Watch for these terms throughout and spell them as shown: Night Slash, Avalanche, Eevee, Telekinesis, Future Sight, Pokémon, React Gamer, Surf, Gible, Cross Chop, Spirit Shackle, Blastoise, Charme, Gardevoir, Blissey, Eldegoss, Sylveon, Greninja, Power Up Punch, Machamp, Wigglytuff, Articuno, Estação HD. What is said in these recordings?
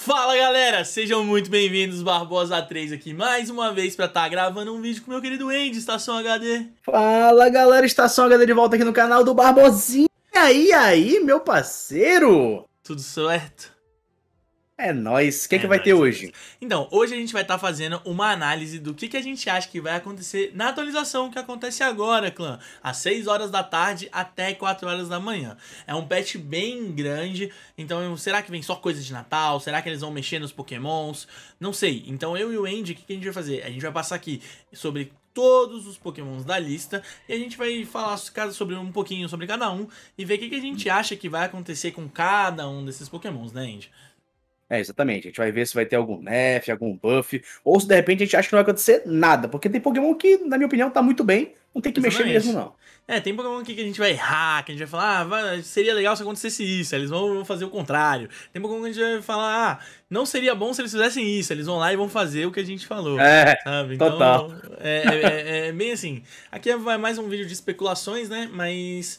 Fala galera, sejam muito bem-vindos, Barbosa 3 aqui mais uma vez pra estar gravando um vídeo com meu querido Andy, Estação HD. Fala galera, Estação HD de volta aqui no canal do Barbosinha, e aí meu parceiro? Tudo certo? É nóis, o que é que vai ter hoje? Então, hoje a gente vai estar fazendo uma análise do que a gente acha que vai acontecer na atualização que acontece agora, clã. Às 6 horas da tarde até 4 horas da manhã. É um patch bem grande, então será que vem só coisa de Natal? Será que eles vão mexer nos Pokémons? Não sei. Então eu e o Andy, o que a gente vai fazer? A gente vai passar aqui sobre todos os Pokémons da lista e a gente vai falar sobre um pouquinho sobre cada um e ver o que a gente acha que vai acontecer com cada um desses Pokémons, né, Andy? É, exatamente. A gente vai ver se vai ter algum nerf, algum buff, ou se de repente a gente acha que não vai acontecer nada, porque tem Pokémon que, na minha opinião, tá muito bem, não tem que mexer mesmo, não. É, tem Pokémon aqui que a gente vai errar, que a gente vai falar, ah, seria legal se acontecesse isso, eles vão fazer o contrário. Tem Pokémon que a gente vai falar, ah, não seria bom se eles fizessem isso, eles vão lá e vão fazer o que a gente falou. É, sabe? Então, total. É bem assim. Aqui é mais um vídeo de especulações, né, mas...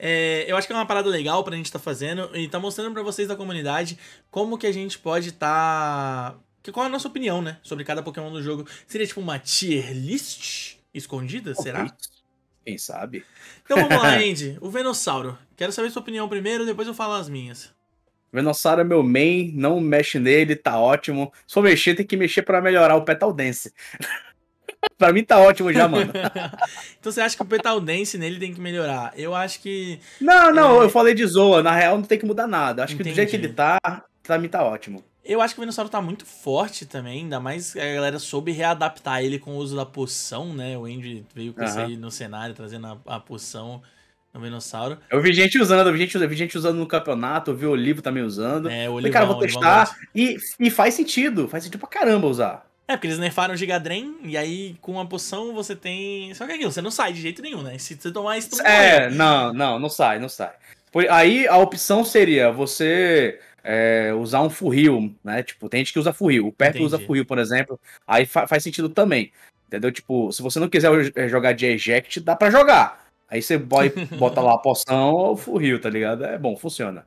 É, eu acho que é uma parada legal pra gente estar fazendo e tá mostrando pra vocês da comunidade como que a gente pode tá... Qual é a nossa opinião, né? Sobre cada Pokémon do jogo. Seria tipo uma tier list escondida, okay. Será? Quem sabe? Então vamos lá, Andy. O Venusauro. Quero saber sua opinião primeiro, depois eu falo as minhas. Venusauro é meu main, não mexe nele, tá ótimo. Se for mexer, tem que mexer pra melhorar o Petal Dance. Pra mim tá ótimo já, mano. Então você acha que o Petal Dance nele tem que melhorar? Eu acho que... Não, eu falei de zoa. Na real não tem que mudar nada. Acho que do jeito que ele tá, pra mim tá ótimo. Eu acho que o Venusaur tá muito forte também. Ainda mais a galera soube readaptar ele com o uso da poção, né? O Andy veio com isso aí no cenário, trazendo a poção... O Venusauro. Eu vi gente usando, eu vi gente usando no campeonato, eu vi o Olivo também usando. É, o Olivão, cara, vou testar. E faz sentido pra caramba usar. É, porque eles nerfaram o Gigadren, e aí com uma poção você tem... Só que aquilo, você não sai de jeito nenhum, né? Se você tomar isso... É, não sai. Aí a opção seria você usar um furril, né? Tipo, tem gente que usa furril. O Pepe usa furril, por exemplo. Aí faz sentido também, entendeu? Tipo, se você não quiser jogar de eject, dá pra jogar. Aí você bota lá a poção ou o furril, tá ligado? É bom, funciona.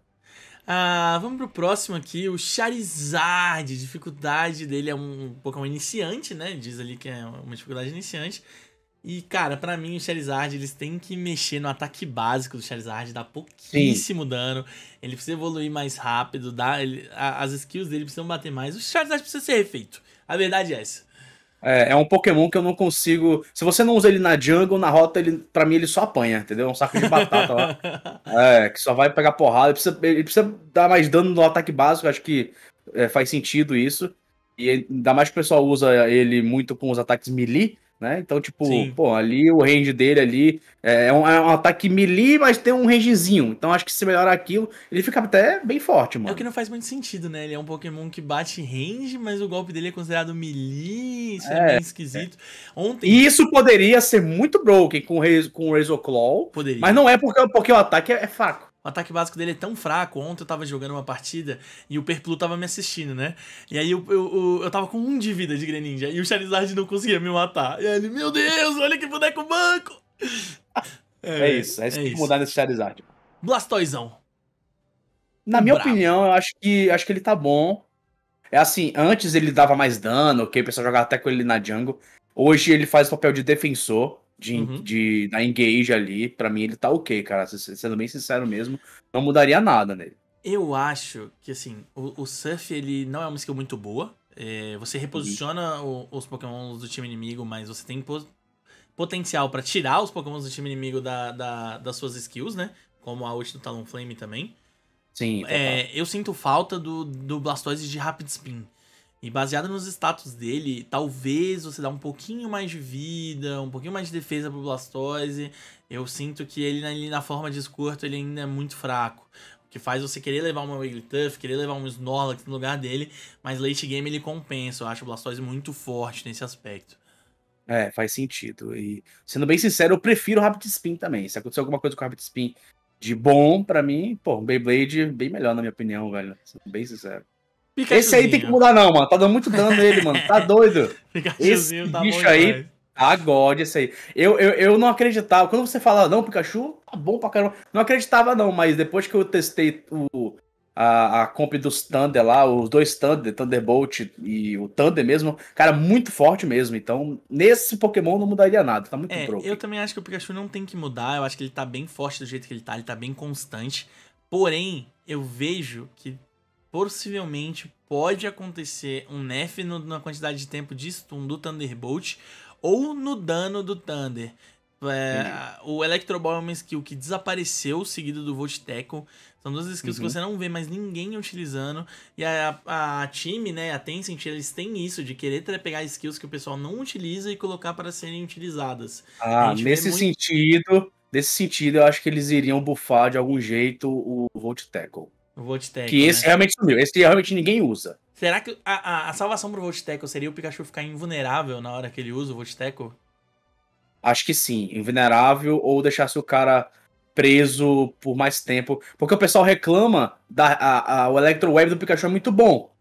Ah, vamos pro próximo aqui, o Charizard. A dificuldade dele é um Pokémon iniciante, né? Diz ali que é uma dificuldade iniciante. E, cara, pra mim, o Charizard, eles têm que mexer no ataque básico do Charizard, dá pouquíssimo dano. Ele precisa evoluir mais rápido, as skills dele precisam bater mais. O Charizard precisa ser refeito, a verdade é essa. É um Pokémon que eu não consigo... Se você não usa ele na jungle, na rota, pra mim ele só apanha, entendeu? É um saco de batata lá. É, que só vai pegar porrada. Ele precisa dar mais dano no ataque básico, acho que faz sentido isso. E ainda mais que o pessoal usa ele muito com os ataques melee, né? Então, tipo, pô, ali o range dele ali é um ataque melee, mas tem um rangezinho. Então acho que se melhorar aquilo, ele fica até bem forte, mano. É o que não faz muito sentido, né? Ele é um Pokémon que bate range, mas o golpe dele é considerado melee, isso é bem esquisito. Ontem... E isso poderia ser muito broken com o Razor Claw, poderia. Mas não é porque o ataque é fraco. O ataque básico dele é tão fraco. Ontem eu tava jogando uma partida e o Perplu tava me assistindo, né? E aí eu tava com 1 de vida de Greninja e o Charizard não conseguia me matar. E aí ele, meu Deus, olha que boneco manco! É isso que tem que mudar nesse Charizard. Blastoisão. Na minha opinião, eu acho que ele tá bom. É assim, antes ele dava mais dano, ok? O pessoal jogava até com ele na jungle. Hoje ele faz o papel de defensor. Da engage ali, pra mim ele tá ok, cara, sendo bem sincero mesmo, não mudaria nada nele. Eu acho que, assim, o Surf, ele não é uma skill muito boa, você reposiciona os Pokémons do time inimigo, mas você tem potencial pra tirar os Pokémons do time inimigo das suas skills, né, como a ult do Talonflame também. Sim. Eu sinto falta do Blastoise de Rapid Spin. E baseado nos status dele, talvez você dá um pouquinho mais de vida, um pouquinho mais de defesa pro Blastoise. Eu sinto que ele na forma de escorto ele ainda é muito fraco. O que faz você querer levar uma Wigglytuff, querer levar um Snorlax no lugar dele, mas late game ele compensa. Eu acho o Blastoise muito forte nesse aspecto. É, faz sentido. E sendo bem sincero, eu prefiro o Rapid Spin também. Se acontecer alguma coisa com o Rapid Spin de bom, pra mim, pô, um Beyblade bem melhor na minha opinião, velho. Sendo bem sincero. Esse aí tem que mudar não, mano. Tá dando muito dano nele, mano. Tá doido. Esse tá bicho aí, tá God, esse aí. Eu não acreditava. Quando você fala, não, Pikachu, tá bom pra caramba. Não acreditava não, mas depois que eu testei o a compra dos Thunder lá, os dois Thunder, Thunderbolt e o Thunder mesmo, cara, muito forte mesmo. Então, nesse Pokémon não mudaria nada, tá muito broken. Eu também acho que o Pikachu não tem que mudar, eu acho que ele tá bem forte do jeito que ele tá bem constante. Porém, eu vejo que possivelmente pode acontecer um nerf na quantidade de tempo de stun do Thunderbolt ou no dano do Thunder. O Electro Ball é uma skill que desapareceu, seguido do Volt Tackle. São duas skills que você não vê mais ninguém utilizando. E a Team, né, a Tencent, eles têm isso de querer pegar skills que o pessoal não utiliza e colocar para serem utilizadas. Nesse sentido, eu acho que eles iriam buffar de algum jeito o Volt Tackle. O Volt Tackle, que esse realmente sumiu, esse realmente ninguém usa. Será que a salvação pro Volt Tackle seria o Pikachu ficar invulnerável na hora que ele usa o Volt Tackle? Acho que sim, invulnerável, ou deixasse o cara preso por mais tempo. Porque o pessoal reclama, o Electro Web do Pikachu é muito bom,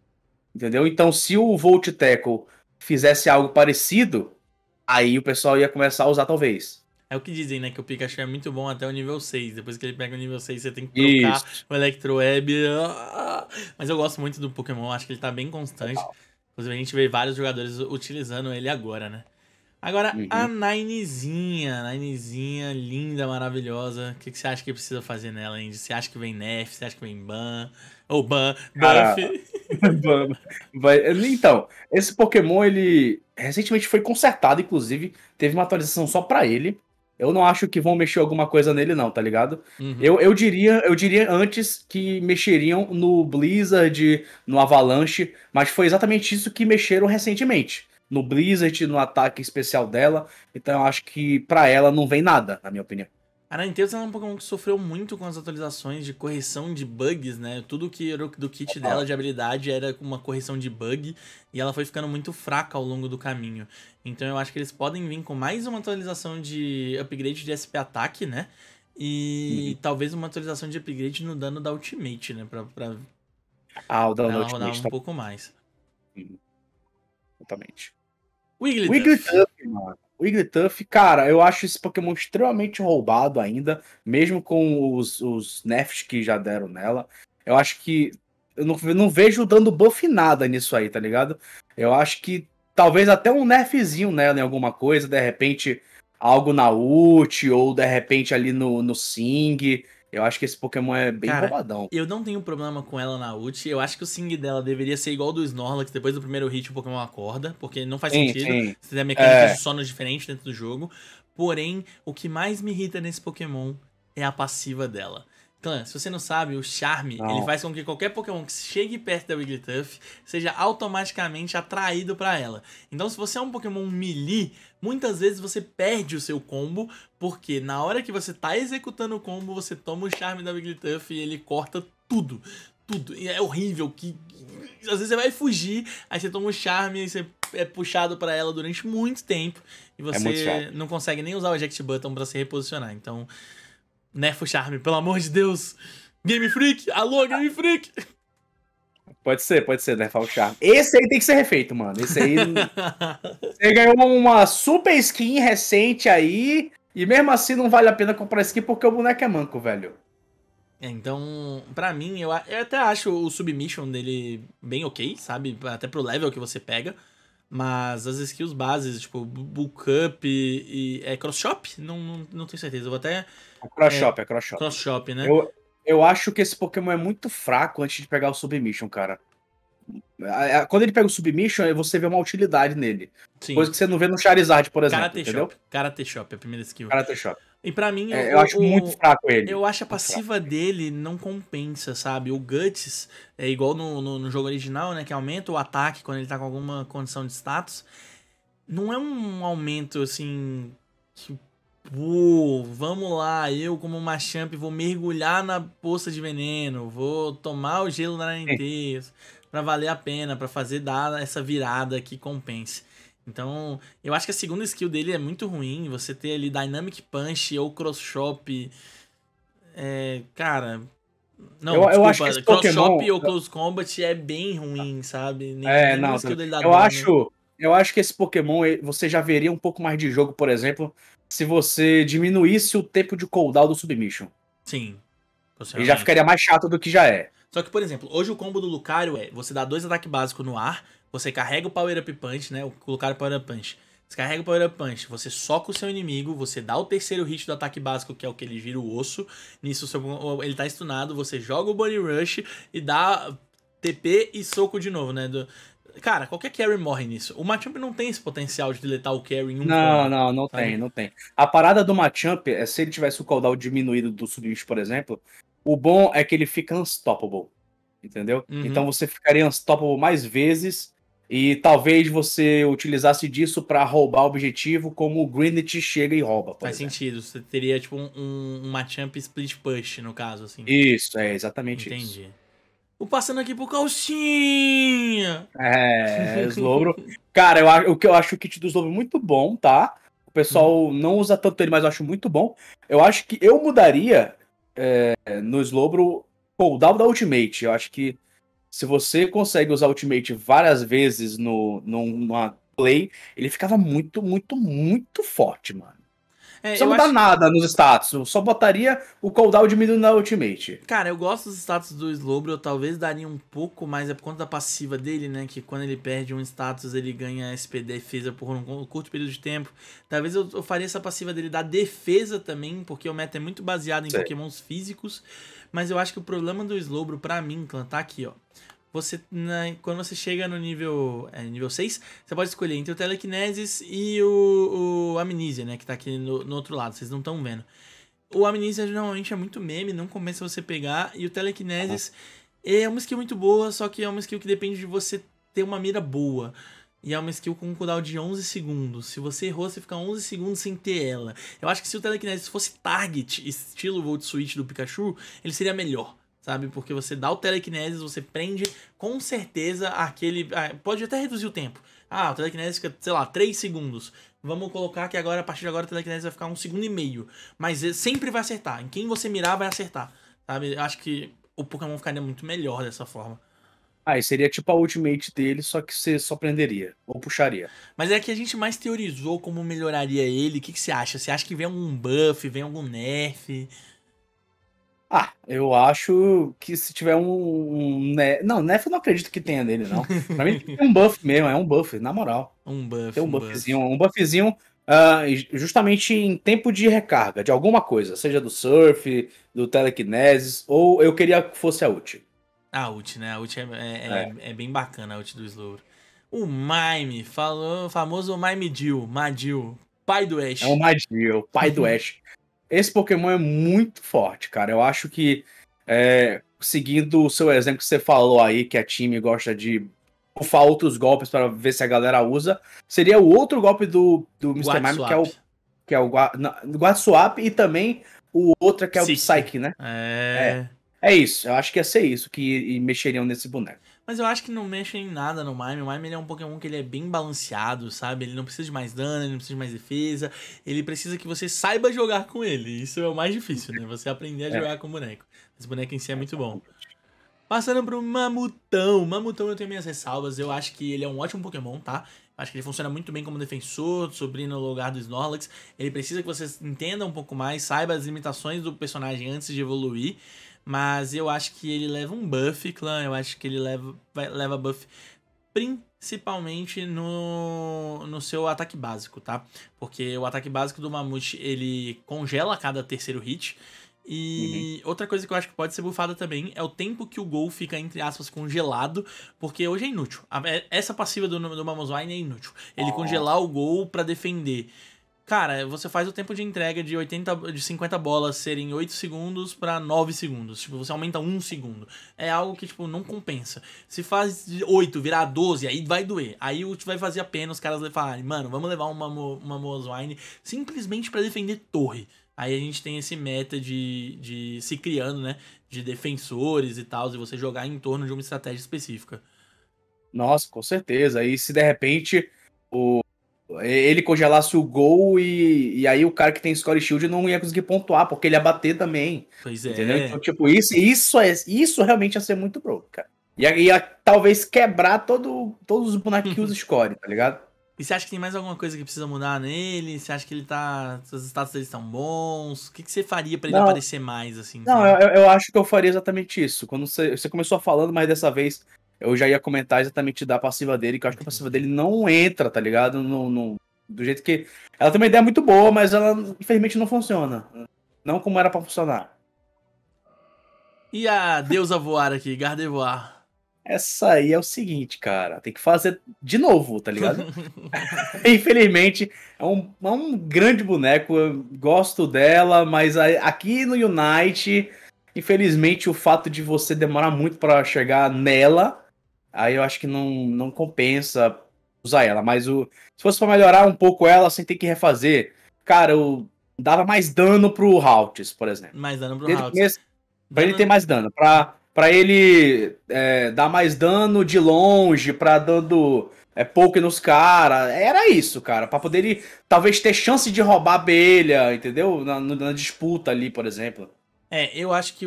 entendeu? Então se o Volt Tackle fizesse algo parecido, aí o pessoal ia começar a usar talvez. É o que dizem, né? Que o Pikachu é muito bom até o nível 6. Depois que ele pega o nível 6, você tem que trocar o Electro Web. Mas eu gosto muito do Pokémon, acho que ele tá bem constante. Inclusive a gente vê vários jogadores utilizando ele agora, né? Agora, a Ninezinha, linda, maravilhosa. O que você acha que precisa fazer nela, Andy? Você acha que vem nerf? Você acha que vem ban? Ou buff? Então, esse Pokémon, ele recentemente foi consertado, inclusive. Teve uma atualização só pra ele. Eu não acho que vão mexer alguma coisa nele não, tá ligado? Eu diria antes que mexeriam no Blizzard, no Avalanche. Mas foi exatamente isso que mexeram recentemente. No Blizzard, no ataque especial dela. Então eu acho que pra ela não vem nada, na minha opinião. A Nintendo é um Pokémon que sofreu muito com as atualizações de correção de bugs, né? Tudo que era do kit dela de habilidade era uma correção de bug e ela foi ficando muito fraca ao longo do caminho. Então eu acho que eles podem vir com mais uma atualização de upgrade de SP ataque, né? E talvez uma atualização de upgrade no dano da Ultimate, né? O dano da Ultimate rodar um pouco mais. Exatamente. Wigglytuff, cara, eu acho esse Pokémon extremamente roubado ainda, mesmo com os nerfs que já deram nela. Eu acho que... Eu não vejo dando buff nada nisso aí, tá ligado? Eu acho que talvez até um nerfzinho nela em alguma coisa, de repente algo na ult, ou de repente ali no Sing. Eu acho que esse Pokémon é bem roubadão. Eu não tenho problema com ela na ult. Eu acho que o Sing dela deveria ser igual do Snorlax. Depois do primeiro hit o Pokémon acorda. Porque não faz sentido. Você tem a mecânica de sono diferente dentro do jogo. Porém, o que mais me irrita nesse Pokémon é a passiva dela. Então, se você não sabe, o Charme, ele faz com que qualquer Pokémon que chegue perto da Wigglytuff seja automaticamente atraído pra ela. Então, se você é um Pokémon melee, muitas vezes você perde o seu combo, porque na hora que você tá executando o combo, você toma o Charme da Wigglytuff e ele corta tudo. Tudo. E é horrível que... Às vezes você vai fugir, aí você toma o Charme e você é puxado pra ela durante muito tempo e você não consegue nem usar o Eject Button pra se reposicionar. Então... Nerfa o Charme, pelo amor de Deus. Game Freak, alô Game Freak. Pode ser, nerfar o Charme. Esse aí tem que ser refeito, mano. Esse aí... Você ganhou uma super skin recente aí e mesmo assim não vale a pena comprar skin porque o boneco é manco, velho. Então, pra mim, eu até acho o Submission dele bem ok, sabe? Até pro level que você pega. Mas as skills bases, tipo Bulk Up e... É Cross Chop? Não tenho certeza, eu vou até... É Cross Chop. Cross Chop, né? Eu acho que esse Pokémon é muito fraco antes de pegar o Submission, cara. Quando ele pega o Submission, você vê uma utilidade nele. Sim. Coisa que você não vê no Charizard, por exemplo, entendeu? Karate Chop, é a primeira skill. Karate Chop. E pra mim... eu acho muito fraco ele. Eu acho a passiva dele não compensa, sabe? O Guts é igual no jogo original, né? Que aumenta o ataque quando ele tá com alguma condição de status. Não é um aumento, assim... vamos lá, eu como Machamp vou mergulhar na poça de veneno, vou tomar o gelo da Nintendo pra valer a pena, pra dar essa virada que compense. Então, eu acho que a segunda skill dele é muito ruim, você ter ali Dynamic Punch ou Cross Chop, cara... Não, eu acho que Cross Chop ou Close Combat é bem ruim, sabe? Nenhuma skill dele dá dano. Eu acho que esse Pokémon, você já veria um pouco mais de jogo, por exemplo, se você diminuísse o tempo de cooldown do Submission. Sim. Ele já ficaria mais chato do que já é. Só que, por exemplo, hoje o combo do Lucario é você dá dois ataques básicos no ar, você carrega o Power Up Punch, né? Colocar o Power Up Punch. Você carrega o Power Up Punch, você soca o seu inimigo, você dá o terceiro hit do ataque básico, que é o que ele gira o osso. Nisso ele tá stunado, você joga o Body Rush e dá TP e soco de novo, né? Cara, qualquer carry morre nisso. O Machamp não tem esse potencial de deletar o carry em um Não, não tem. A parada do Machamp é se ele tivesse o cooldown diminuído do Submission, por exemplo, o bom é que ele fica unstoppable, entendeu? Uhum. Então você ficaria unstoppable mais vezes e talvez você utilizasse disso pra roubar o objetivo como o Greninja chega e rouba. Faz sentido. Você teria tipo um Machamp split push, no caso, assim. Isso, é exatamente isso. Entendi. O passando aqui pro calcinha. É, Slowbro. Cara, eu acho o kit do Slowbro muito bom, tá? O pessoal não usa tanto ele, mas eu acho muito bom. Eu acho que eu mudaria no Slowbro o cooldown da Ultimate. Eu acho que se você consegue usar Ultimate várias vezes numa play, ele ficava muito, muito, muito forte, mano. É, só não dá nada nos status, eu só botaria o cooldown diminuindo na Ultimate. Cara, eu gosto dos status do Slowbro, eu talvez daria um pouco, mas é por conta da passiva dele, né? Que quando ele perde um status, ele ganha SP defesa por um curto período de tempo. Talvez eu faria essa passiva dele da defesa também, porque o meta é muito baseado em pokémons físicos. Mas eu acho que o problema do Slowbro, pra mim, tá aqui, ó. Você, quando você chega no nível 6, você pode escolher entre o Telekinesis e o Amnesia, né? Que tá aqui no outro lado, vocês não estão vendo. O Amnesia normalmente é muito meme, não compensa você pegar. E o Telekinesis é uma skill muito boa, só que é uma skill que depende de você ter uma mira boa. E é uma skill com um cooldown de 11 segundos. Se você errou, você fica 11 segundos sem ter ela. Eu acho que se o Telekinesis fosse target, estilo Volt Switch do Pikachu, ele seria melhor. Sabe? Porque você dá o Telekinesis, você prende com certeza aquele... Pode até reduzir o tempo. Ah, o Telekinesis fica, sei lá, 3 segundos. Vamos colocar que agora, a partir de agora, o Telekinesis vai ficar 1 segundo e meio. Mas ele sempre vai acertar. Em quem você mirar, vai acertar. Sabe? Eu acho que o Pokémon ficaria muito melhor dessa forma. Ah, e seria tipo a ultimate dele, só que você só prenderia, ou puxaria. Mas é que a gente mais teorizou como melhoraria ele. O que você acha? Você acha que vem algum buff, vem algum nerf... Ah, eu acho que se tiver Não, nerf eu não acredito que tenha dele, não. Pra mim tem um buff mesmo, é um buff, na moral. Um buff, tem um buffzinho justamente em tempo de recarga, de alguma coisa. Seja do Surf, do Telekinesis, ou eu queria que fosse a ult. A ult, né? A ult é bem bacana, a ult do Slowbro. O Mime, o famoso Mime Madil, pai do Ash. É o Madil, pai do Ash. Esse Pokémon é muito forte, cara. Eu acho que, seguindo o seu exemplo que você falou aí, que a time gosta de bufar outros golpes para ver se a galera usa, seria o outro golpe do Mr. Mime, que é o Guard Swap, e também o outro que é o Psyche, né? É isso, eu acho que ia ser isso que mexeriam nesse boneco. Mas eu acho que não mexe em nada no Mime. O Mime ele é um Pokémon que ele é bem balanceado, sabe? Ele não precisa de mais dano, ele não precisa de mais defesa. Ele precisa que você saiba jogar com ele. Isso é o mais difícil, né? Você aprender a jogar com o boneco. Esse boneco em si é muito bom. Passando pro Mamutão. Mamutão eu tenho minhas ressalvas. Eu acho que ele é um ótimo Pokémon, tá? Acho que ele funciona muito bem como defensor, sobrinho no lugar do Snorlax. Ele precisa que você entenda um pouco mais, saiba as limitações do personagem antes de evoluir. Mas eu acho que ele leva um buff, clã. Eu acho que ele leva buff principalmente no seu ataque básico, tá? Porque o ataque básico do Mamute, ele congela a cada terceiro hit. E outra coisa que eu acho que pode ser bufada também é o tempo que o gol fica, entre aspas, congelado. Porque hoje é inútil. Essa passiva do Mamoswine é inútil. Ele congelar o gol pra defender. Cara, você faz o tempo de entrega de 50 bolas serem 8 segundos pra 9 segundos. Tipo, você aumenta 1 segundo. É algo que, tipo, não compensa. Se faz 8, virar 12, aí vai doer. Aí o vai fazer a pena os caras falarem, mano, vamos levar uma Mamoswine simplesmente pra defender torre. Aí a gente tem esse meta de se criando, né? De defensores e tal, e você jogar em torno de uma estratégia específica. Nossa, com certeza. E se de repente ele congelasse o gol e aí o cara que tem score shield não ia conseguir pontuar, porque ele ia bater também. Pois é. Entendeu? Então, tipo, isso realmente ia ser muito bro, cara. Ia talvez quebrar todos os bonecos que usa score, tá ligado? E você acha que tem mais alguma coisa que precisa mudar nele? Você acha que ele tá... Os status dele estão bons? O que, que você faria pra ele aparecer mais, assim? Não, eu acho que eu faria exatamente isso. Quando você começou falando, mas dessa vez eu já ia comentar exatamente da passiva dele, que eu acho que a passiva dele não entra, tá ligado? Do jeito que... Ela tem uma ideia muito boa, mas ela, infelizmente, não funciona. Não como era pra funcionar. E a deusa voar aqui, Gardevoir? Essa aí é o seguinte, cara, tem que fazer de novo, tá ligado? Infelizmente, é um grande boneco, eu gosto dela, mas aqui no Unite, infelizmente, o fato de você demorar muito pra chegar nela, aí eu acho que não compensa usar ela, mas se fosse pra melhorar um pouco ela, sem ter que refazer, cara, eu dava mais dano pro Haltz, por exemplo. Mais dano pro Haltz. Pra ele ter mais dano, pra ele dar mais dano de longe, pra dando poke nos caras. Era isso, cara. Pra poder ele, talvez, ter chance de roubar a abelha, entendeu? Na disputa ali, por exemplo. É, eu acho que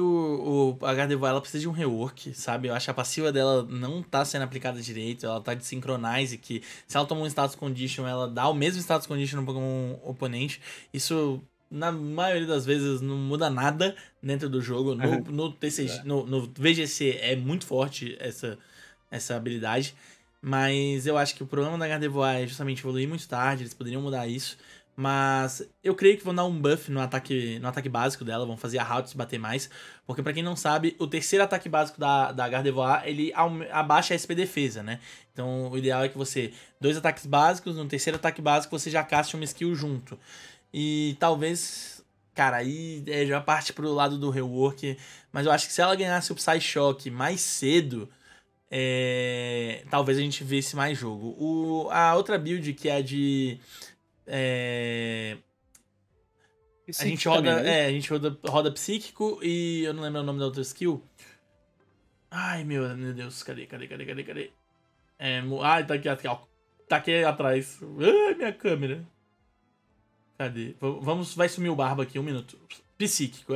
a Gardevoir, ela precisa de um rework, sabe? Eu acho que a passiva dela não tá sendo aplicada direito, ela tá de Synchronize, que se ela toma um status condition, ela dá o mesmo status condition no Pokémon oponente. Isso... na maioria das vezes não muda nada dentro do jogo. No VGC é muito forte essa habilidade, mas eu acho que o problema da Gardevoir é justamente evoluir muito tarde, eles poderiam mudar isso, mas eu creio que vão dar um buff no ataque básico dela, vão fazer a Haltz bater mais, porque pra quem não sabe, o terceiro ataque básico da Gardevoir, ele abaixa a SP defesa, né? Então o ideal é que você, dois ataques básicos, no terceiro ataque básico você já caste uma skill junto. E talvez, cara, aí já parte pro lado do rework, mas eu acho que se ela ganhasse o Psy-Shock mais cedo, talvez a gente visse mais jogo. A outra build, que é a de... a gente roda Psíquico e eu não lembro o nome da outra skill. Ai, meu Deus, cadê? Tá aqui atrás. Ai, minha câmera. Cadê? Vai sumir o barba aqui, um minuto. Psíquico.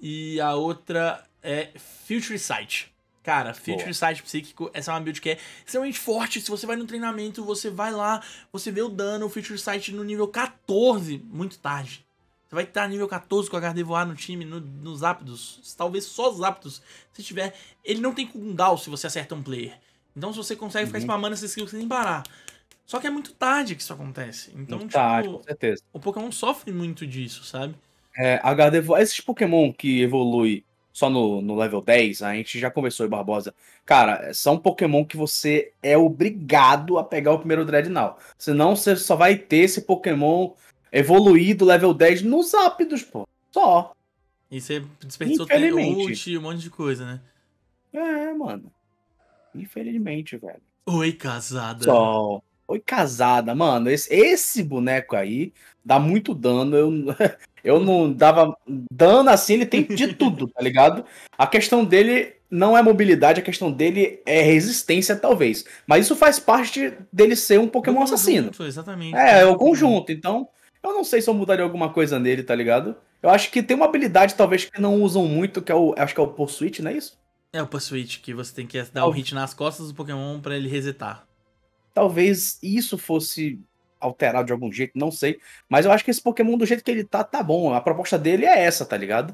E a outra é Future Sight. Cara, Future Sight Psíquico, essa é uma build que é extremamente forte. Se você vai no treinamento, você vai lá, você vê o dano, o Future Sight no nível 14, muito tarde. Você vai estar nível 14 com a Gardevoir no time, nos Zapdos, talvez só os Zapdos, se tiver. Ele não tem cooldown se você acerta um player. Então se você consegue ficar spamando essa skill sem parar. Só que é muito tarde que isso acontece. Então, muito tarde, com certeza. O Pokémon sofre muito disso, sabe? A Gardevoir, esses Pokémon que evolui só no level 10, a gente já conversou, Barbosa. Cara, são Pokémon que você é obrigado a pegar o primeiro Drednaw. Senão você só vai ter esse Pokémon evoluir do level 10 nos Zapdos, pô. Só. E você desperdiçou tempo, um monte de coisa, né? É, mano. Infelizmente, velho. Oi, casada. Só. Oi, casada, mano, esse boneco aí dá muito dano, eu não dava dano assim, ele tem de tudo, tá ligado? A questão dele não é mobilidade, a questão dele é resistência, talvez, mas isso faz parte dele ser um Pokémon assassino. Exatamente. É o conjunto, então eu não sei se eu mudaria alguma coisa nele, tá ligado? Eu acho que tem uma habilidade, talvez, que não usam muito, que é acho que é o Power Up Punch, não é isso? É o Power Up Punch, que você tem que dar um hit nas costas do Pokémon pra ele resetar. Talvez isso fosse alterado de algum jeito, não sei. Mas eu acho que esse Pokémon, do jeito que ele tá bom. A proposta dele é essa, tá ligado?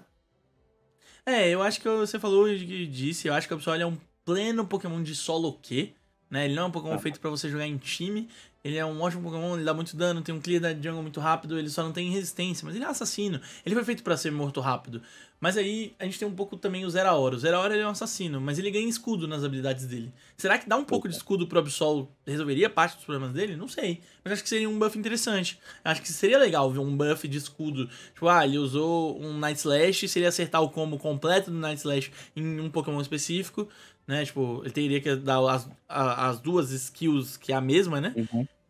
É, eu acho que você falou e disse. Eu acho que o pessoal é um pleno Pokémon de solo Q, né? Ele não é um Pokémon feito pra você jogar em time. Ele é um ótimo Pokémon, ele dá muito dano, tem um clear da jungle muito rápido, ele só não tem resistência. Mas ele é assassino. Ele foi feito pra ser morto rápido. Mas aí a gente tem um pouco também o Zeraora. O Zeraora, ele é um assassino, mas ele ganha escudo nas habilidades dele. Será que dar um pouco de escudo pro Absol resolveria parte dos problemas dele? Não sei. Mas acho que seria um buff interessante. Acho que seria legal ver um buff de escudo. Tipo, ele usou um Night Slash, se ele acertar o combo completo do Night Slash em um Pokémon específico, né? Tipo, ele teria que dar as duas skills, que é a mesma, né?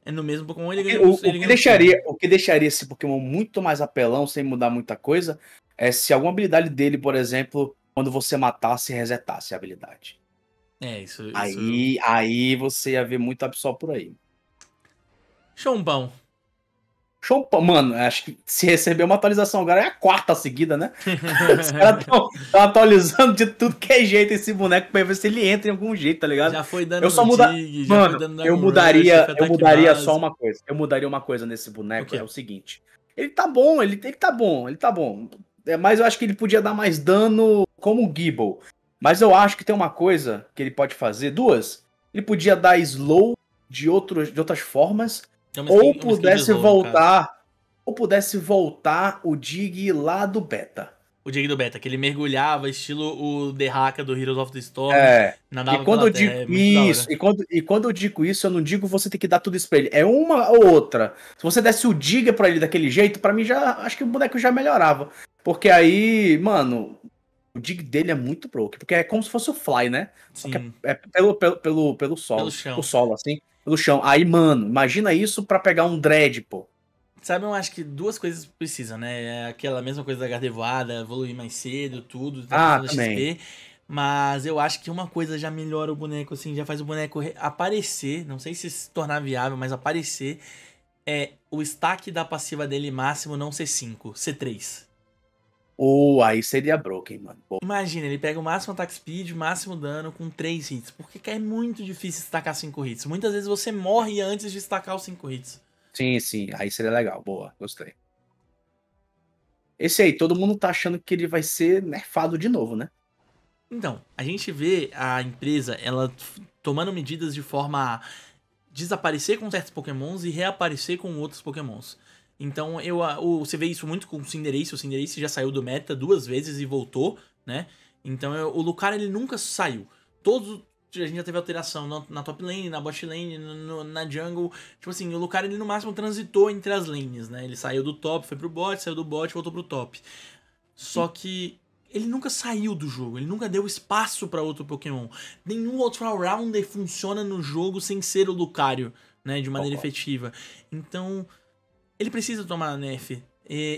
É no mesmo Pokémon, ele ganha... O que deixaria esse Pokémon muito mais apelão, sem mudar muita coisa, é se alguma habilidade dele, por exemplo, quando você matasse, resetasse a habilidade. É, isso... Aí você ia ver muito Absol por aí. Chombão. Show, mano, acho que se receber uma atualização agora é a quarta seguida, né? Os caras estão atualizando de tudo que é jeito esse boneco pra ver se ele entra em algum jeito, tá ligado? Já foi dando Dig, já foi dando eu mudaria só uma coisa. Eu mudaria uma coisa nesse boneco, okay. É o seguinte. Ele tá bom, ele tá bom. É, mas eu acho que ele podia dar mais dano como o Gible. Mas eu acho que tem uma coisa que ele pode fazer, duas. Ele podia dar slow de outras formas. Ou pudesse voltar. Ou pudesse voltar o Dig lá do beta. O Dig do beta, que ele mergulhava, estilo o Derraka do Heroes of the Storm. É. E quando eu digo isso, e quando eu digo isso, eu não digo você tem que dar tudo isso pra ele. É uma ou outra. Se você desse o Dig pra ele daquele jeito, pra mim já. Acho que o boneco já melhorava. Porque aí, mano. O Dig dele é muito broke, porque é como se fosse o Fly, né? Só que é pelo solo. Pelo chão. O solo, assim. Pelo chão. Aí, mano, imagina isso pra pegar um Drednaw, pô. Sabe, eu acho que duas coisas precisam, né? É aquela mesma coisa da Gardevoir, evoluir mais cedo, tudo. Ah, também. XP, mas eu acho que uma coisa já melhora o boneco, assim, já faz o boneco aparecer, não sei se tornar viável, mas aparecer, é o stack da passiva dele máximo não ser 5, ser 3. Ou aí seria broken, mano. Imagina, ele pega o máximo attack speed, máximo dano com 3 hits. Porque é muito difícil destacar 5 hits. Muitas vezes você morre antes de destacar os 5 hits. Sim, sim. Aí seria legal. Boa, gostei. Esse aí, todo mundo tá achando que ele vai ser nerfado de novo, né? Então, a gente vê a empresa, ela tomando medidas de forma a desaparecer com certos pokémons e reaparecer com outros pokémons. Então, você vê isso muito com o Cinderace. O Cinderace já saiu do meta duas vezes e voltou, né? Então, o Lucario, ele nunca saiu. A gente já teve alteração na top lane, na bot lane, na jungle. Tipo assim, o Lucario, ele no máximo transitou entre as lanes, né? Ele saiu do top, foi pro bot, saiu do bot, voltou pro top. Só que ele nunca saiu do jogo, ele nunca deu espaço pra outro Pokémon. Nenhum outro all-rounder funciona no jogo sem ser o Lucario, né? De maneira efetiva. Então... ele precisa tomar a nerf.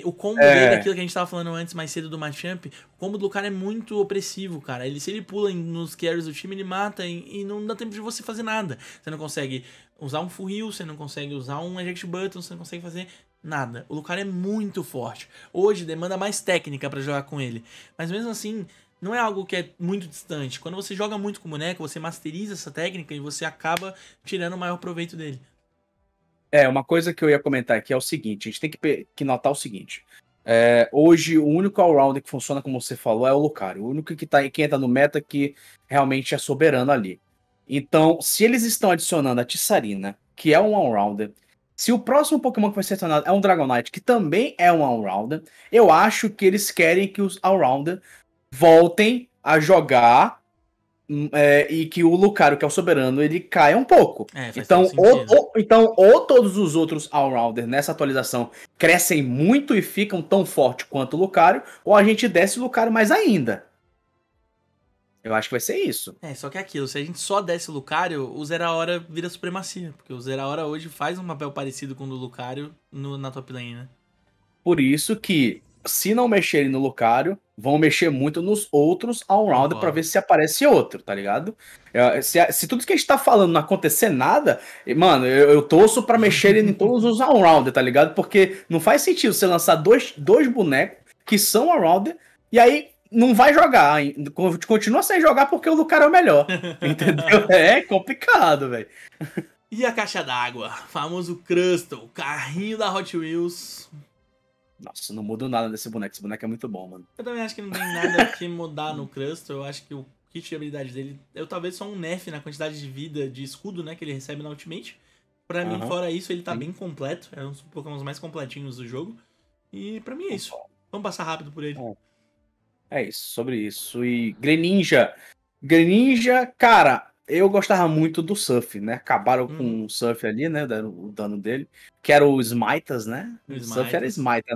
O combo dele, aquilo que a gente tava falando antes, mais cedo, do Machamp, o combo do cara é muito opressivo, cara. Se ele pula nos carries do time, ele mata e não dá tempo de você fazer nada. Você não consegue usar um full heal, você não consegue usar um eject button, você não consegue fazer nada. O Lucario é muito forte. Hoje demanda mais técnica pra jogar com ele. Mas mesmo assim, não é algo que é muito distante. Quando você joga muito com o boneco, você masteriza essa técnica e você acaba tirando o maior proveito dele. É, uma coisa que eu ia comentar aqui é o seguinte, a gente tem que notar o seguinte, hoje o único all-rounder que funciona, como você falou, é o Lucario, o único que entra no meta que realmente é soberano ali. Então, se eles estão adicionando a Tissarina, que é um all-rounder, se o próximo Pokémon que vai ser adicionado é um Dragonite, que também é um all-rounder, eu acho que eles querem que os all-rounders voltem a jogar... e que o Lucario, que é o soberano, ele caia um pouco. Então, ou todos os outros all-rounders nessa atualização crescem muito e ficam tão forte quanto o Lucario, ou a gente desce o Lucario mais ainda. Eu acho que vai ser isso. Só que é aquilo, se a gente só desce o Lucario, o Zeraora vira supremacia, porque o Zeraora hoje faz um papel parecido com o do Lucario na top lane, né? Por isso que, se não mexerem no Lucario, vão mexer muito nos outros all-round pra ver se aparece outro, tá ligado? Se tudo que a gente tá falando não acontecer nada, mano, eu torço pra mexer em todos os all-round, tá ligado? Porque não faz sentido você lançar dois bonecos que são all-round e aí não vai jogar, continua sem jogar porque o Lucario é o melhor, entendeu? É complicado, velho. E a caixa d'água, famoso Crustle, carrinho da Hot Wheels... Nossa, não mudou nada desse boneco. Esse boneco é muito bom, mano. Eu também acho que não tem nada que mudar no Crustle. Eu acho que o kit de habilidade dele... talvez só um nerf na quantidade de vida de escudo, né? Que ele recebe na Ultimate. Pra mim, fora isso, ele tá bem completo. É um dos Pokémon mais completinhos do jogo. E pra mim é isso. Vamos passar rápido por ele. É isso, sobre isso. E Greninja. Greninja, cara... eu gostava muito do Surf, né? Acabaram com o Surf ali, né? O dano dele. Que era o Smitas, né? O Surf era Smite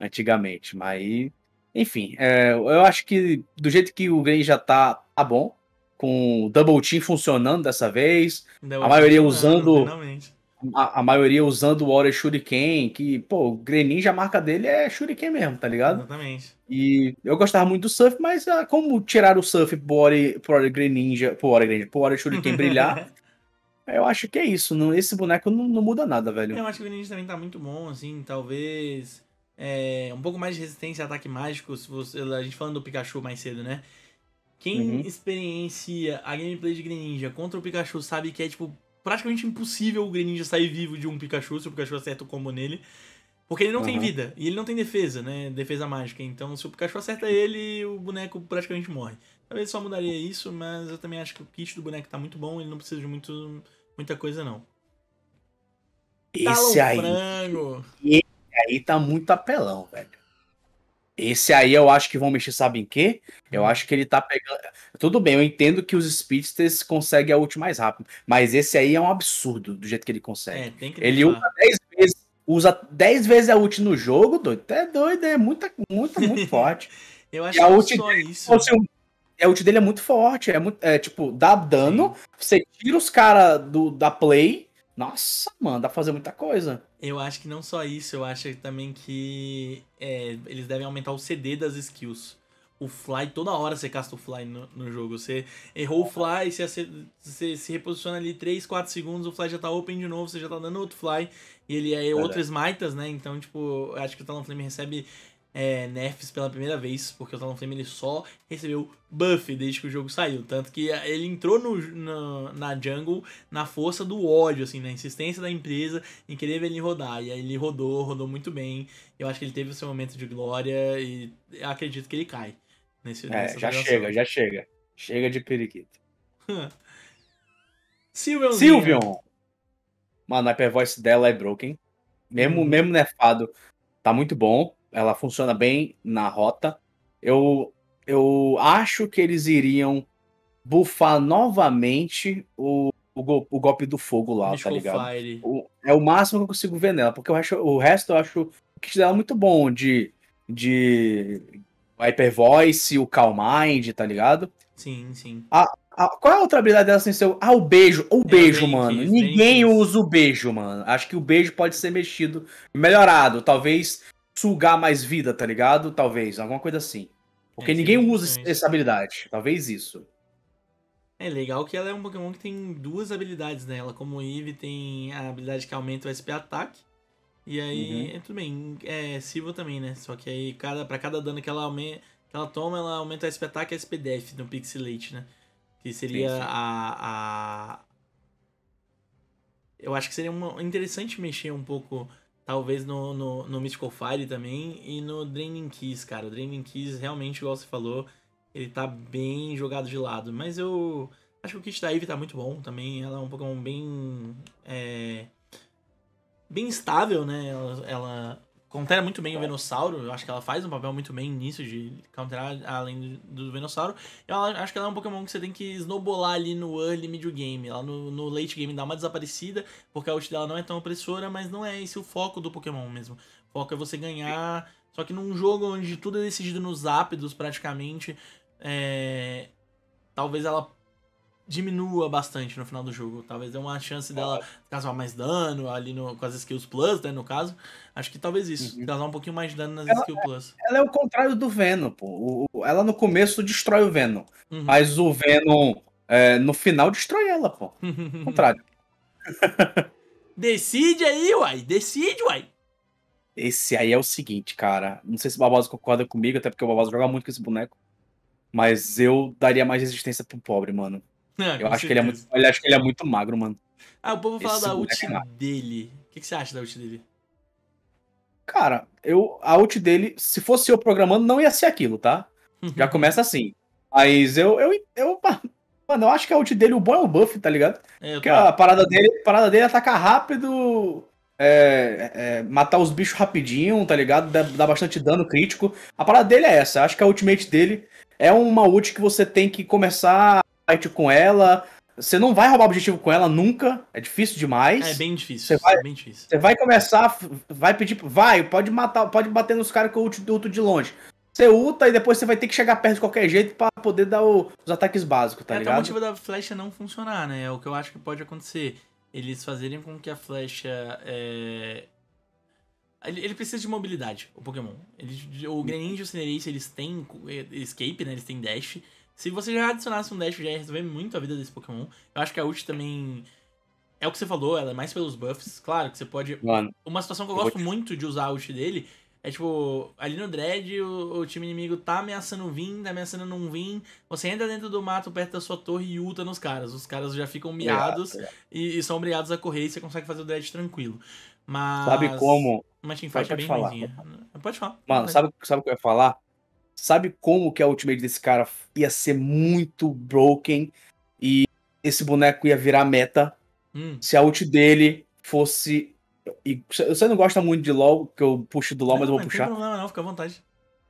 antigamente. Mas, enfim. Eu acho que do jeito que o Greninja já tá bom. Com o Double Team funcionando dessa vez. A maioria usando o Water Shuriken. Que, pô, o Greninja, a marca dele é Shuriken mesmo, tá ligado? Exatamente. E eu gostava muito do Surf, mas como tirar o Surf pro Water Shuriken brilhar, Eu acho que é isso. Não, esse boneco não muda nada, velho. Eu acho que o Greninja também tá muito bom, assim, talvez... É, um pouco mais de resistência a ataque mágico, se você, a gente falando do Pikachu mais cedo, né? Quem experiencia a gameplay de Greninja contra o Pikachu sabe que é, tipo, praticamente impossível o Greninja sair vivo de um Pikachu, se o Pikachu acerta o combo nele. Porque ele não tem vida, e ele não tem defesa, né? Defesa mágica. Então, se o Pikachu acerta ele, o boneco praticamente morre. Talvez só mudaria isso, mas eu também acho que o kit do boneco tá muito bom, ele não precisa de muita coisa, não. Esse aí... Esse aí tá muito apelão, velho. Esse aí eu acho que vão mexer, sabe em quê? Eu acho que ele tá pegando... Tudo bem, eu entendo que os Speedsters conseguem a ult mais rápido, mas esse aí é um absurdo do jeito que ele consegue. É, tem que ele usa 10 vezes. Usa 10 vezes a ult no jogo, doido. É doido, é muito forte. Eu acho que só isso. A ult dele é muito forte. É tipo, dá dano, você tira os caras da play. Nossa, mano, dá pra fazer muita coisa. Eu acho que não só isso. Eu acho também que eles devem aumentar o CD das skills. O fly, toda hora você casta o fly no jogo. Você errou o fly, você se reposiciona ali 3, 4 segundos, o fly já tá open de novo, você já tá dando outro fly. E ele é outro Smitas, né? Então, tipo, eu acho que o Talonflame recebe nerfs pela primeira vez, porque o Talonflame ele só recebeu buff desde que o jogo saiu. Tanto que ele entrou na jungle na força do ódio, assim, na insistência da empresa em querer ver ele rodar. E aí ele rodou muito bem. Eu acho que ele teve o seu momento de glória e acredito que ele cai. Já chega. Chega de periquito. Sylveon! Mano, a Hyper Voice dela é broken. Mesmo nerfado, tá muito bom. Ela funciona bem na rota. Eu acho que eles iriam buffar novamente o golpe do fogo lá, tá ligado? É o máximo que eu consigo ver nela, porque o resto eu acho o kit dela muito bom de Hyper Voice, o Calm Mind, tá ligado? Sim, sim. Qual é a outra habilidade dela sem ser o... o beijo. O beijo, mano. Ninguém usa o beijo, mano. Acho que o beijo pode ser mexido, melhorado. Talvez sugar mais vida, tá ligado? Talvez, alguma coisa assim. Porque ninguém usa essa habilidade. Talvez isso. É legal que ela é um Pokémon que tem duas habilidades nela. Como o Eevee tem a habilidade que aumenta o SP ataque. E aí, tudo bem, Silva também, né? Só que aí, pra cada dano que ela toma, ela aumenta o SP ataque e a SP Def no Pixelate, né? Que seria Eu acho que seria interessante mexer um pouco, talvez, no Mystical Fire também e no Draining Kiss, cara. O Draining Kiss, realmente, igual você falou, ele tá bem jogado de lado. Mas eu acho que o kit da Eevee tá muito bom também. Ela é um Pokémon bem... bem estável, né? Ela countera muito bem o Venusauro. Eu acho que ela faz um papel muito bem nisso de counterar além do Venusauro. Eu acho que ela é um Pokémon que você tem que snowbolar ali no early middle game. Ela no late game dá uma desaparecida, porque a ult dela não é tão opressora, mas não é esse o foco do Pokémon mesmo. O foco é você ganhar... Só que num jogo onde tudo é decidido nos Zapdos, praticamente, talvez ela diminua bastante no final do jogo. Talvez dê uma chance dela causar mais dano ali com as skills plus, né, no caso. Acho que talvez isso, causar um pouquinho mais de dano nas skills plus. Ela é o contrário do Venom, pô. Ela no começo destrói o Venom, mas o Venom no final destrói ela, pô. O contrário. Decide aí, uai. Decide, uai. Esse aí é o seguinte, cara. Não sei se o Barbosa concorda comigo, até porque o Barbosa joga muito com esse boneco, mas eu daria mais resistência pro pobre, mano. Eu acho que ele é muito magro, mano. O povo fala da ult dele. O que você acha da ult dele? Cara, a ult dele, se fosse eu programando, não ia ser aquilo, tá? Já começa assim. Mas mano, eu acho que a ult dele, o bom é o buff, tá ligado? Porque a parada dele é atacar rápido, matar os bichos rapidinho, tá ligado? Dá bastante dano crítico. A parada dele é essa. Eu acho que a ultimate dele é uma ult que você tem que começar com ela, você não vai roubar objetivo com ela nunca, é difícil demais. É bem difícil. Você vai começar, vai pedir, pode matar, pode bater nos caras com o ulto de longe. Você ulta e depois você vai ter que chegar perto de qualquer jeito pra poder dar os ataques básicos, tá ligado? É o motivo da flecha não funcionar, né? É o que eu acho que pode acontecer. Eles fazerem com que a flecha... Ele precisa de mobilidade, o Pokémon. O Greninja e o Cinderace, eles têm escape, né? Eles têm dash. Se você já adicionasse um dash, já ia resolver muito a vida desse Pokémon. Eu acho que a ult também É o que você falou, ela é mais pelos buffs. Claro que você pode... Mano, uma situação que eu gosto muito de usar ult dele é, tipo, ali no Dredge, o time inimigo tá ameaçando vir, tá ameaçando não vir. Você entra dentro do mato, perto da sua torre e ulta nos caras. Os caras já ficam miados e são obrigados a correr e você consegue fazer o Dredge tranquilo. Mas... Sabe como... Uma teamfight é bem ruimzinha. Pode falar. Mano, sabe o que eu ia falar? Sabe como que a ultimate desse cara ia ser muito broken e esse boneco ia virar meta? Se a ult dele fosse... E você não gosta muito de LoL, que eu puxo do LoL, mas eu vou puxar. Não tem problema não, fica à vontade.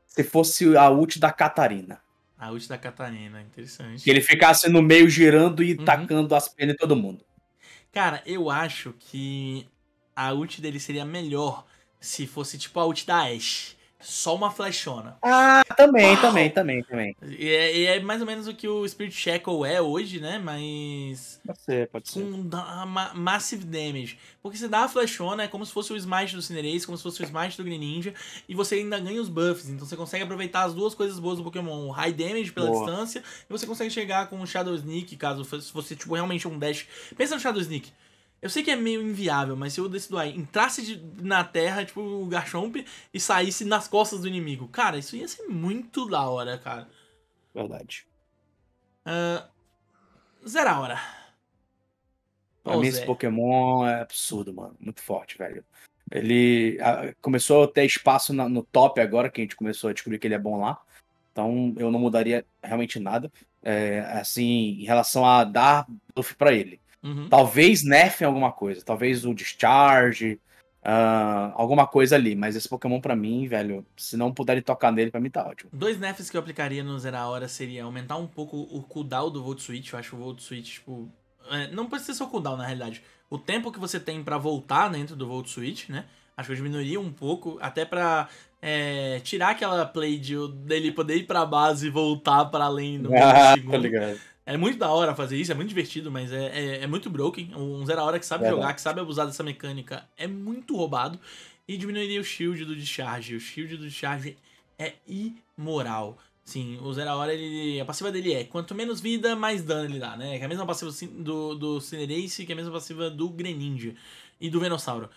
Se fosse a ult da Catarina. A ult da Catarina, interessante. Que ele ficasse no meio girando e tacando as penas em todo mundo. Cara, eu acho que a ult dele seria melhor se fosse tipo a ult da Ashe. Só uma flechona. Ah, também, uau! Também. E é mais ou menos o que o Spirit Shackle é hoje, né? Mas... Pode ser. Com massive damage. Porque você dá a flechona, é como se fosse o Smite do Cinderace, como se fosse o Smite do Greninja, e você ainda ganha os buffs. Então você consegue aproveitar as duas coisas boas do Pokémon. O high damage pela distância, e você consegue chegar com o Shadow Sneak, caso fosse tipo, realmente um dash. Pensa no Shadow Sneak. Eu sei que é meio inviável, mas se o Decidueye entrasse na terra, tipo o Garchomp, e saísse nas costas do inimigo, cara, isso ia ser muito da hora, cara. Verdade. Zeraora. Pra mim, esse Pokémon é absurdo, mano. Muito forte, velho. Ele começou a ter espaço no top agora, que a gente começou a descobrir que ele é bom lá. Então, eu não mudaria realmente nada. Assim, em relação a dar buff pra ele. Talvez nerfem alguma coisa, talvez o discharge, alguma coisa ali, mas esse Pokémon pra mim, velho, se não puderem tocar nele, pra mim tá ótimo. Dois nerfs que eu aplicaria no Zeraora seria aumentar um pouco o cooldown do Volt Switch. Eu acho o Volt Switch, tipo, não precisa ser só cooldown na realidade, o tempo que você tem pra voltar dentro do Volt Switch, né? Acho que eu diminuiria um pouco, até pra tirar aquela play dele poder ir pra base e voltar pra além do segundo. Tá ligado. É muito da hora fazer isso, é muito divertido, mas é muito broken. Um Zeraora que sabe jogar, que sabe abusar dessa mecânica, é muito roubado. E diminuiria o shield do discharge. O shield do discharge é imoral. Sim, o Zeraora, a passiva dele é quanto menos vida, mais dano ele dá, né? Que é a mesma passiva do Cinderace, que é a mesma passiva do Greninja e do Venusaur.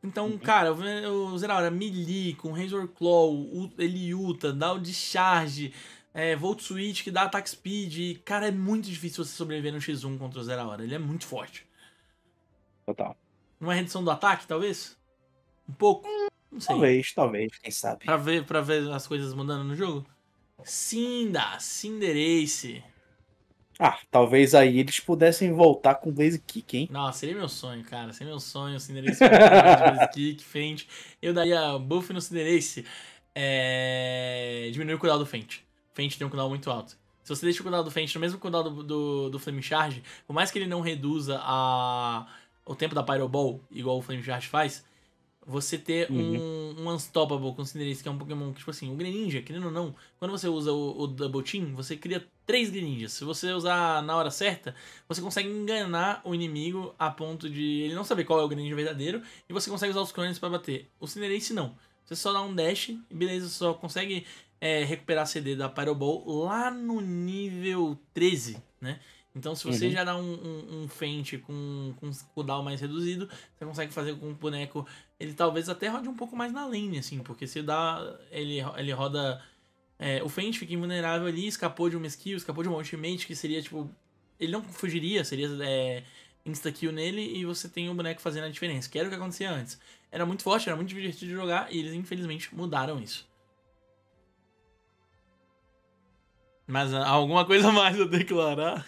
Então, cara, o Zeraora melee com Razor Claw, ele ulta, dá o discharge... Volt Switch que dá attack speed e, cara, é muito difícil você sobreviver no X1 contra o Zeraora. Ele é muito forte. Total. Uma redução do ataque, talvez? Um pouco? Não sei. Talvez, quem sabe. Pra ver as coisas mudando no jogo? Cinderace. Ah, talvez aí eles pudessem voltar com Blaze Kick, hein? Nossa, seria meu sonho, cara. Seria meu sonho, o Cinderace voltar de Blaze Kick, Feint. Eu daria buff no Cinderace. Diminuir o cuidado do Feint. Feint tem um cooldown muito alto. Se você deixa o cooldown do Feint no mesmo cooldown do Flame Charge, por mais que ele não reduza o tempo da Pyro Ball, igual o Flame Charge faz, você ter um Unstoppable com Cinderace, que é um Pokémon que, tipo assim, o Greninja, querendo ou não, quando você usa o Double Team, você cria 3 Greninjas. Se você usar na hora certa, você consegue enganar o inimigo a ponto de ele não saber qual é o Greninja verdadeiro, e você consegue usar os clones pra bater. O Cinderace não. Você só dá um dash, beleza, você só consegue... recuperar CD da Pyro Ball lá no nível 13, né? Então se você já dá um feint com um cooldown mais reduzido, você consegue fazer com o boneco, ele talvez até rode um pouco mais na lane, assim, porque se dá, ele roda... o feint fica invulnerável ali, escapou de uma skill, escapou de uma ultimate, que seria tipo... Ele não fugiria, seria insta-kill nele e você tem o boneco fazendo a diferença, que era o que acontecia antes. Era muito forte, era muito divertido de jogar e eles infelizmente mudaram isso. Mas alguma coisa mais a declarar?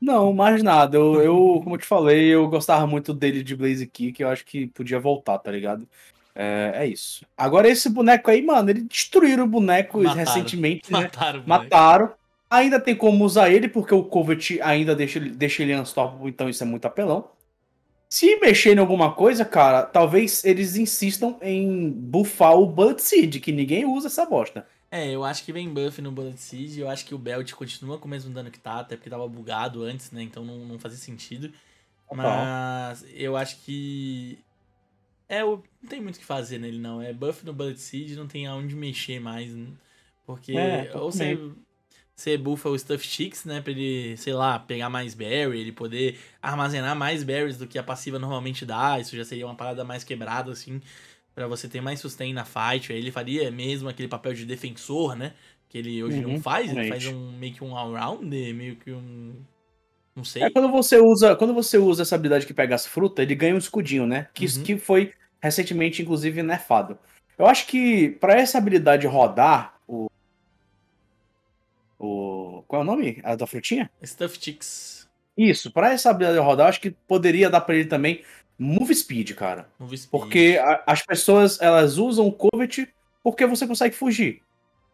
Não, mais nada. Eu como eu te falei, eu gostava muito dele de Blaze Kick, eu acho que podia voltar, tá ligado? É isso. Agora esse boneco aí, mano, eles destruíram o boneco recentemente. Mataram, né? Mataram. Ainda tem como usar ele, porque o Covet ainda deixa ele unstoppable, então isso é muito apelão. Se mexer em alguma coisa, cara, talvez eles insistam em buffar o Bullet Seed, que ninguém usa essa bosta. Eu acho que vem buff no Bullet Siege, eu acho que o Belt continua com o mesmo dano que tá, até porque tava bugado antes, né, então não fazia sentido. Mas eu acho que... não tem muito o que fazer nele não, buff no Bullet Siege, não tem aonde mexer mais, né? Porque ou você Você buffa o Stuff Chicks, né? Pra ele, sei lá, pegar mais berry, ele poder armazenar mais berries do que a passiva normalmente dá. Isso já seria uma parada mais quebrada, assim, pra você ter mais sustain na fight. Aí ele faria mesmo aquele papel de defensor, né? Que ele hoje não faz, ele faz um, meio que um all-round, meio que um... Não sei. É quando você usa essa habilidade que pega as frutas, ele ganha um escudinho, né? Que foi recentemente, inclusive, nerfado. Eu acho que pra essa habilidade rodar, qual é o nome? A da frutinha? Stuff Chicks. Isso, pra essa habilidade rodar, eu acho que poderia dar pra ele também Move Speed, cara. Move Speed. Porque as pessoas, elas usam o Covet porque você consegue fugir.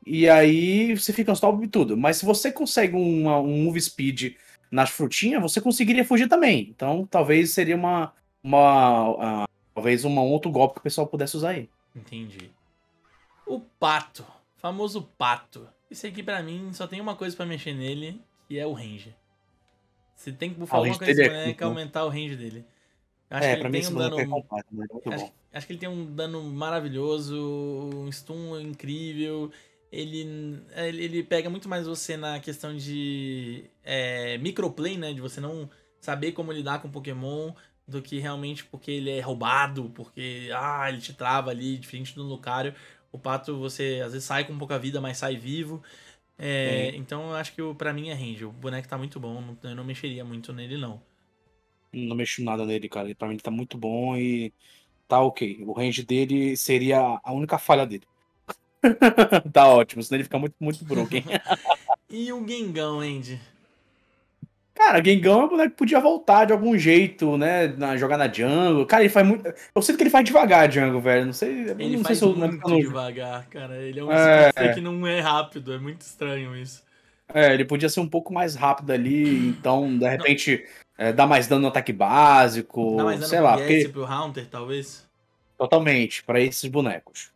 E aí você fica um stop e tudo. Mas se você consegue um Move Speed nas frutinhas, você conseguiria fugir também. Então talvez seria um outro golpe que o pessoal pudesse usar aí. Entendi. O pato. Famoso pato. Esse aqui pra mim só tem uma coisa pra mexer nele, que é o range. Você tem que bufar alguma coisa desse boneco, aumentar o range dele. Acho que ele tem um dano maravilhoso, um stun incrível. Ele pega muito mais você na questão de microplay, né? De você não saber como lidar com Pokémon, do que realmente porque ele é roubado, porque ele te trava ali, diferente do Lucario. O pato, você às vezes sai com pouca vida, mas sai vivo. Então eu acho que pra mim é range. O boneco tá muito bom, eu não mexeria muito nele, não. Não mexo nada nele, cara. Pra mim ele tá muito bom e tá ok. O range dele seria a única falha dele. Tá ótimo, senão ele fica muito, muito broken. E o Gengão, Andy? Cara, Gengão é um boneco que podia voltar de algum jeito, né? Jogar na jungle. Cara, ele faz muito... Eu sinto que ele faz devagar a jungle, velho. Não sei... Ele não faz sei se eu... muito não... devagar, cara. Ele é um que não é rápido. É muito estranho isso. É, ele podia ser um pouco mais rápido ali. Então, de repente, dá mais dano no ataque básico. Dá mais dano sei lá, porque... pro Haunter, talvez? Totalmente, pra esses bonecos.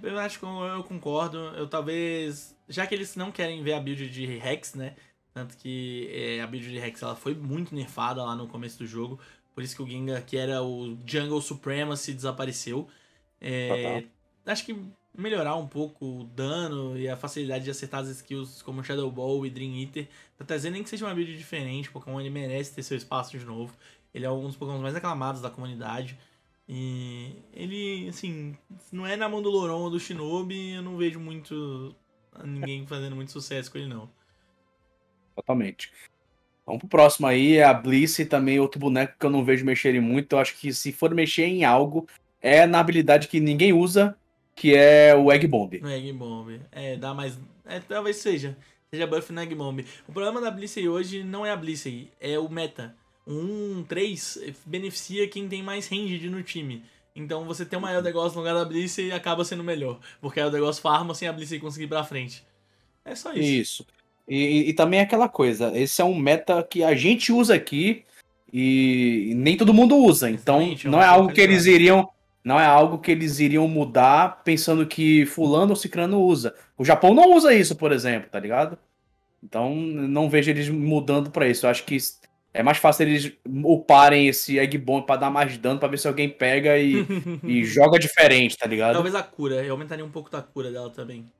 Eu acho que eu concordo. Eu talvez... Já que eles não querem ver a build de Rex, né? Tanto que a build de Rex ela foi muito nerfada lá no começo do jogo. Por isso que o Gengar, que era o Jungle Supremacy, desapareceu. Acho que melhorar um pouco o dano e a facilidade de acertar as skills como Shadow Ball e Dream Eater. Pra trazer nem que seja uma build diferente. O Pokémon ele merece ter seu espaço de novo. Ele é um dos Pokémon mais aclamados da comunidade. E ele, assim, não é na mão do Loron ou do Shinobi, eu não vejo muito ninguém fazendo muito sucesso com ele, não. Totalmente. Vamos pro próximo aí, a Blissey também, outro boneco que eu não vejo mexer muito. Eu acho que se for mexer em algo, é na habilidade que ninguém usa, que é o Egg Bomb. O Egg Bomb, dá mais... talvez seja buff no Egg Bomb. O problema da Blissey hoje não é a Blissey, é o meta. 1-3 beneficia quem tem mais range no time. Então você tem uma Eldegoss no lugar da Blissey e acaba sendo melhor. Porque a Eldegoss farma sem a Blissey conseguir ir pra frente. É só isso. Isso. E também é aquela coisa. Esse é um meta que a gente usa aqui e nem todo mundo usa. Exatamente, então não é algo que eles iriam... Não é algo que eles iriam mudar pensando que fulano ou cicrano usa. O Japão não usa isso, por exemplo, tá ligado? Então não vejo eles mudando pra isso. Eu acho que... É mais fácil eles uparem esse Egg Bomb pra dar mais dano, pra ver se alguém pega e joga diferente, tá ligado? Talvez a cura, eu aumentaria um pouco da cura dela também.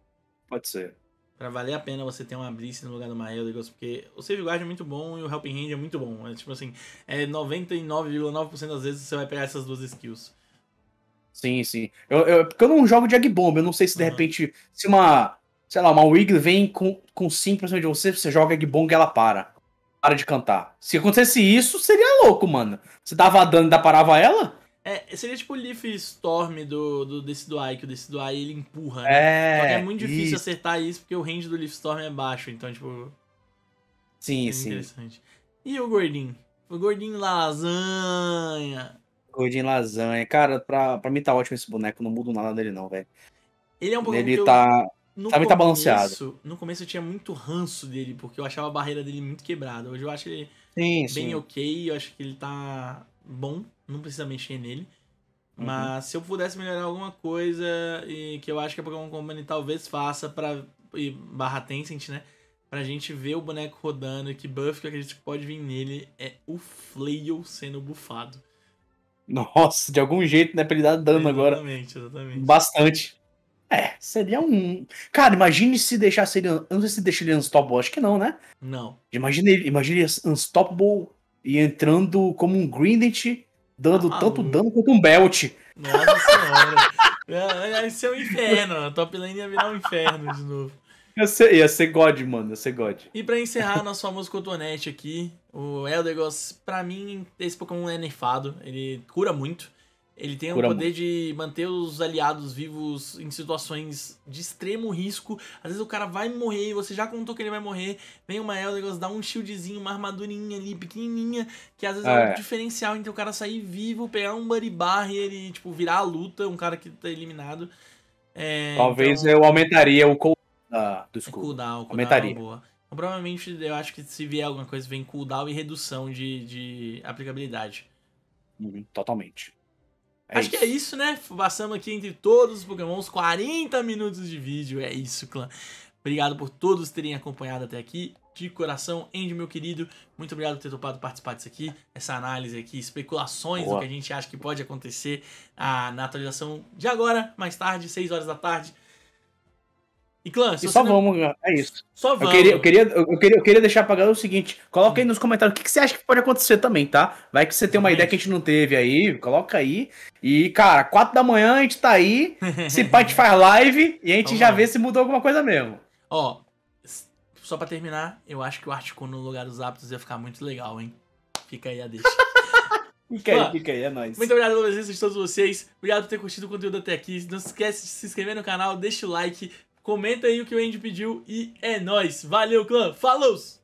Pode ser. Pra valer a pena você ter uma Blissey no lugar do Mael, porque o Save Guard é muito bom e o Helping Hand é muito bom. É tipo assim, 99,9% das vezes você vai pegar essas duas skills. Sim, sim. Porque eu não jogo de Egg Bomb, eu não sei se de repente, se uma, sei lá, uma Wiggly vem com 5% de você joga Egg Bomb e ela para de cantar. Se acontecesse isso, seria louco, mano. Você dava dano e ainda parava ela? Seria tipo o Leaf Storm do Decidueye, que o Decidueye ele empurra, né? Só que é muito difícil acertar isso, porque o range do Leaf Storm é baixo, então, tipo... Sim. Interessante. E o Gordinho? O Gordinho Lasanha! Gordinho Lasanha. Cara, pra mim tá ótimo esse boneco, não mudo nada dele não, velho. Ele é um Pokémon que tá... Tá balanceado. No começo eu tinha muito ranço dele, porque eu achava a barreira dele muito quebrada. Hoje eu acho ele bem ok, eu acho que ele tá bom, não precisa mexer nele. Mas se eu pudesse melhorar alguma coisa, e que eu acho que a Pokémon Company talvez faça barra Tencent, né? Pra gente ver o boneco rodando e que buff que eu acredito que pode vir nele é o Flail sendo bufado. Nossa, de algum jeito, né? Pra ele dar dano agora. Exatamente. Bastante. É, seria um... Cara, imagine se deixasse ele... Eu não sei se deixa ele unstoppable, acho que não, né? Não. Imagine ele unstoppable e entrando como um Greninja, dando tanto dano quanto um Belt. Nossa senhora. Isso é um inferno. A top lane ia virar um inferno de novo. Ia ser God, mano. Ia ser God. E pra encerrar, nosso famoso cotonete aqui, o Eldegoss, pra mim, esse Pokémon é nerfado. Ele cura muito. Ele tem o poder de manter os aliados vivos em situações de extremo risco. Às vezes o cara vai morrer e você já contou que ele vai morrer. Vem uma Eldegoss, dá um shieldzinho, uma armadurinha ali, pequenininha. Que às vezes é um diferencial entre o cara sair vivo, pegar um Buddy Bar e ele, tipo, virar a luta. Um cara que tá eliminado. É, talvez então... eu aumentaria o cooldown do escudo. Cooldown, aumentaria. Boa. Então, provavelmente eu acho que se vier alguma coisa, vem cooldown e redução de aplicabilidade. Totalmente. Acho que é isso, né? Passamos aqui entre todos os Pokémons, 40 minutos de vídeo, é isso, clã. Obrigado por todos terem acompanhado até aqui, de coração. Andy, meu querido, muito obrigado por ter topado participar disso aqui, essa análise aqui, especulações do que a gente acha que pode acontecer na atualização de agora, mais tarde, 6 horas da tarde. E clã, se só vamos, não... é isso. Só vamos. Eu queria deixar pra galera o seguinte, coloca aí nos comentários o que você acha que pode acontecer também, tá? Vai que você tem uma ideia que a gente não teve aí, coloca aí. E, cara, 4 da manhã a gente tá aí, se pai te faz live e a gente já vê se mudou alguma coisa mesmo. Ó, só pra terminar, eu acho que o Articuno no lugar dos Zapdos ia ficar muito legal, hein? Fica aí a deixa. Fica aí, é nóis. Muito obrigado pela presença de todos vocês, obrigado por ter curtido o conteúdo até aqui. Não se esquece de se inscrever no canal, deixa o like, comenta aí o que o Andy pediu e é nóis. Valeu, clã. Falou!